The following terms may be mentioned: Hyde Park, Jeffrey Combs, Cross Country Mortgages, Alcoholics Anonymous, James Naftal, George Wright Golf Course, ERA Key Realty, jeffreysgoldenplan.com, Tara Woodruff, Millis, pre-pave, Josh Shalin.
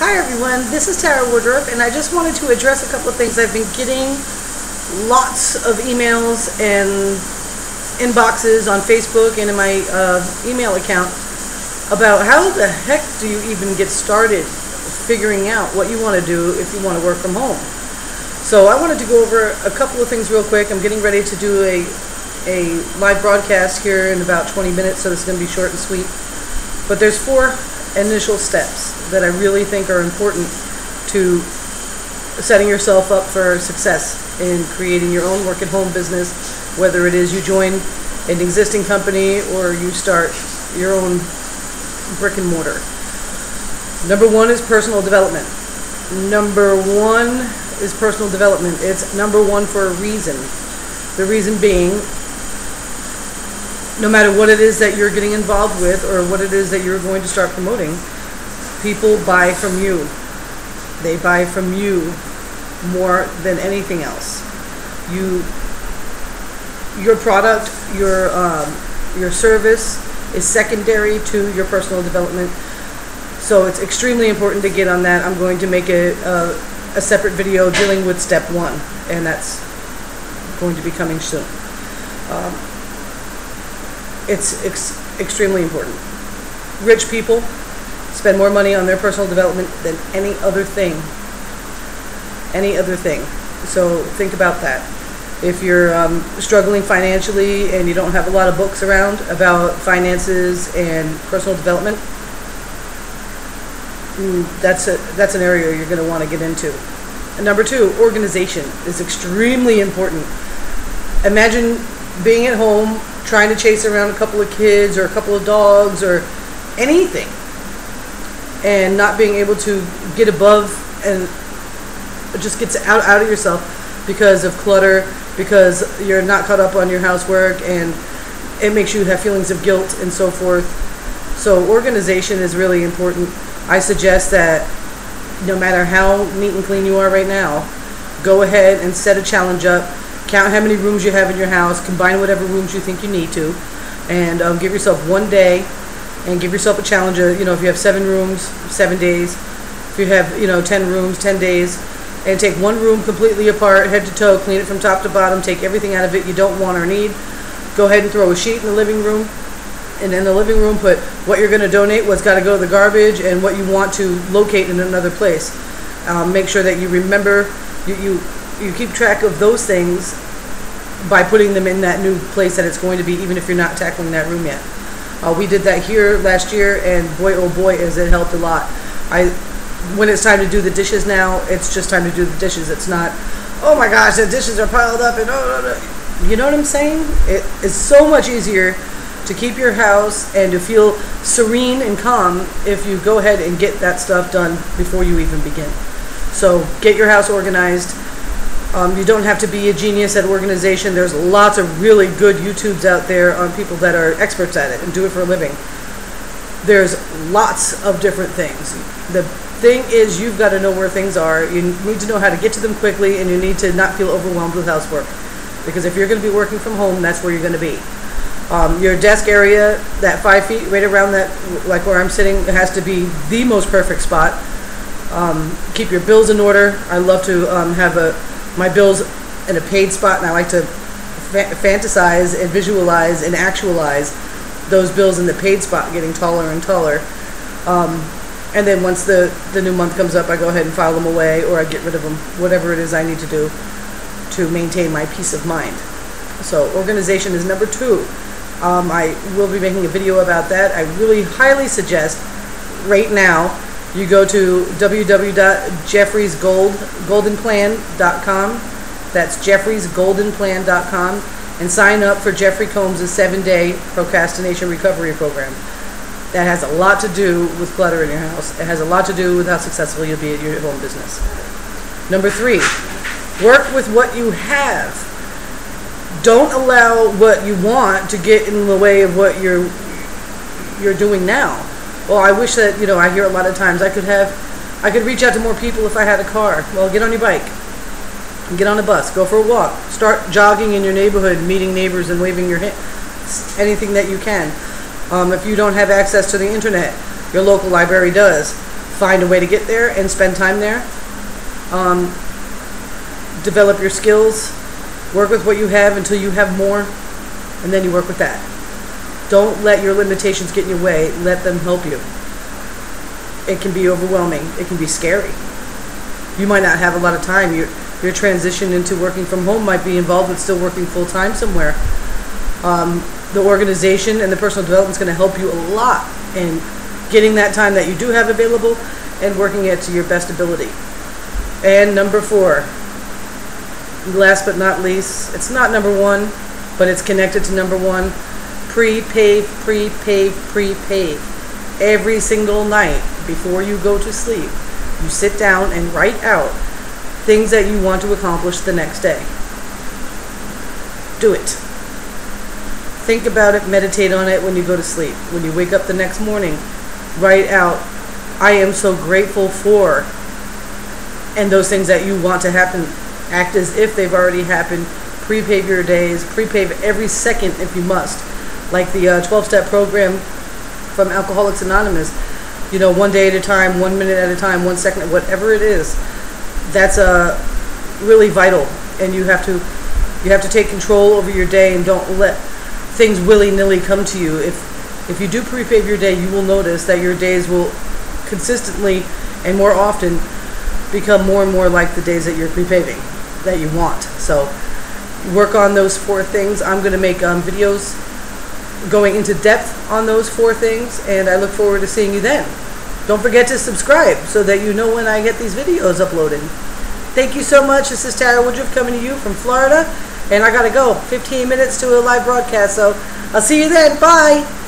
Hi everyone, this is Tara Woodruff, and I just wanted to address a couple of things. I've been getting lots of emails and inboxes on Facebook and in my email account about how the heck do you even get started figuring out what you want to do if you want to work from home. So I wanted to go over a couple of things real quick. I'm getting ready to do a live broadcast here in about 20 minutes, so it's going to be short and sweet. But there's four initial steps that I really think are important to setting yourself up for success in creating your own work at home business, whether it is you join an existing company or you start your own brick and mortar. Number one is personal development. Number one is personal development. It's number one for a reason. The reason being, no matter what it is that you're getting involved with or what it is that you're going to start promoting, people buy from you. They buy from you more than anything else. Your product, your service is secondary to your personal development. So it's extremely important to get on that. I'm going to make a separate video dealing with step one, and that's going to be coming soon. It's extremely important. Rich people spend more money on their personal development than any other thing. So think about that. If you're struggling financially and you don't have a lot of books around about finances and personal development, that's an area you're going to want to get into. And number two, organization is extremely important. Imagine being at home trying to chase around a couple of kids or a couple of dogs or anything, and not being able to get above and just gets out of yourself because of clutter, because you're not caught up on your housework, and it makes you have feelings of guilt and so forth. So organization is really important. I suggest that no matter how neat and clean you are right now, go ahead and set a challenge up. Count how many rooms you have in your house, combine whatever rooms you think you need to, and give yourself one day and give yourself a challenge of, you know, if you have 7 rooms, 7 days, if you have, you know, 10 rooms, 10 days, and take one room completely apart, head to toe, clean it from top to bottom, take everything out of it you don't want or need. Go ahead and throw a sheet in the living room, and in the living room put what you're going to donate, what's got to go to the garbage, and what you want to locate in another place. Make sure that you remember, you keep track of those things by putting them in that new place that it's going to be, even if you're not tackling that room yet. We did that here last year, and boy, oh boy, has it helped a lot. When it's time to do the dishes now, it's just time to do the dishes. It's not, oh my gosh, the dishes are piled up, and oh, you know what I'm saying? It is so much easier to keep your house and to feel serene and calm if you go ahead and get that stuff done before you even begin. So get your house organized. You don't have to be a genius at organization. There's lots of really good YouTubes out there on people that are experts at it and do it for a living. There's lots of different things. The thing is, you've got to know where things are. You need to know how to get to them quickly, and you need to not feel overwhelmed with housework. Because if you're going to be working from home, that's where you're going to be. Your desk area, that 5 feet right around that, like where I'm sitting, has to be the most perfect spot. Keep your bills in order. I love to have my bills in a paid spot, and I like to fantasize and visualize and actualize those bills in the paid spot getting taller and taller. And then once the new month comes up, I go ahead and file them away, or I get rid of them, whatever it is I need to do to maintain my peace of mind. So organization is number two. I will be making a video about that. I really highly suggest right now you go to www.jeffreysgoldenplan.com. That's jeffreysgoldenplan.com, and sign up for Jeffrey Combs' 7-day procrastination recovery program. That has a lot to do with clutter in your house. It has a lot to do with how successful you'll be at your home business. Number three, work with what you have. Don't allow what you want to get in the way of what you're doing now. Well, I wish that, you know, I hear a lot of times I could reach out to more people if I had a car. Well, get on your bike, get on a bus, go for a walk, start jogging in your neighborhood, meeting neighbors and waving your hand, anything that you can. If you don't have access to the internet, your local library does. find a way to get there and spend time there. Develop your skills, work with what you have until you have more, and then you work with that. Don't let your limitations get in your way. Let them help you. It can be overwhelming. It can be scary. You might not have a lot of time. Your transition into working from home might be involved with still working full-time somewhere. The organization and the personal development is going to help you a lot in getting that time that you do have available and working it to your best ability. And number four, last but not least, it's not number one, but it's connected to number one, pre-pave, pre-pave, pre-pave. Every single night before you go to sleep, you sit down and write out things that you want to accomplish the next day. Do it. Think about it, meditate on it when you go to sleep. When you wake up the next morning, write out, I am so grateful for, and those things that you want to happen, act as if they've already happened. Pre-pave your days, pre-pave every second if you must. Like the 12-step program from Alcoholics Anonymous, you know, one day at a time, 1 minute at a time, 1 second, whatever it is. That's really vital, and you have to take control over your day and don't let things willy-nilly come to you. If you do pre-pave your day, you will notice that your days will consistently and more often become more and more like the days that you're pre-paving, that you want. So work on those four things. I'm going to make videos going into depth on those four things, and I look forward to seeing you then. Don't forget to subscribe so that you know when I get these videos uploaded. Thank you so much. This is Tara Woodruff coming to you from Florida, and I gotta go. 15 minutes to a live broadcast, so I'll see you then. Bye!